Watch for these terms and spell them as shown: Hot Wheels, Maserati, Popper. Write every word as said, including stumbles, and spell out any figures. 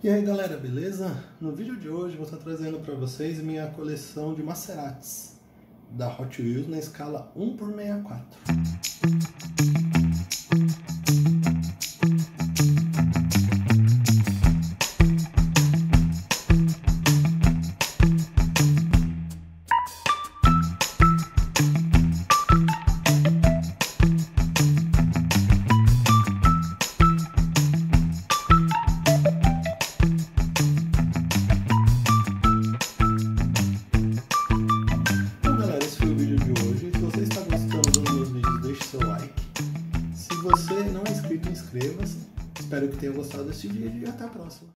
E aí galera, beleza? No vídeo de hoje eu vou estar trazendo para vocês minha coleção de Maseratis da Hot Wheels na escala um por sessenta e quatro. Espero que tenham gostado desse vídeo e até a próxima.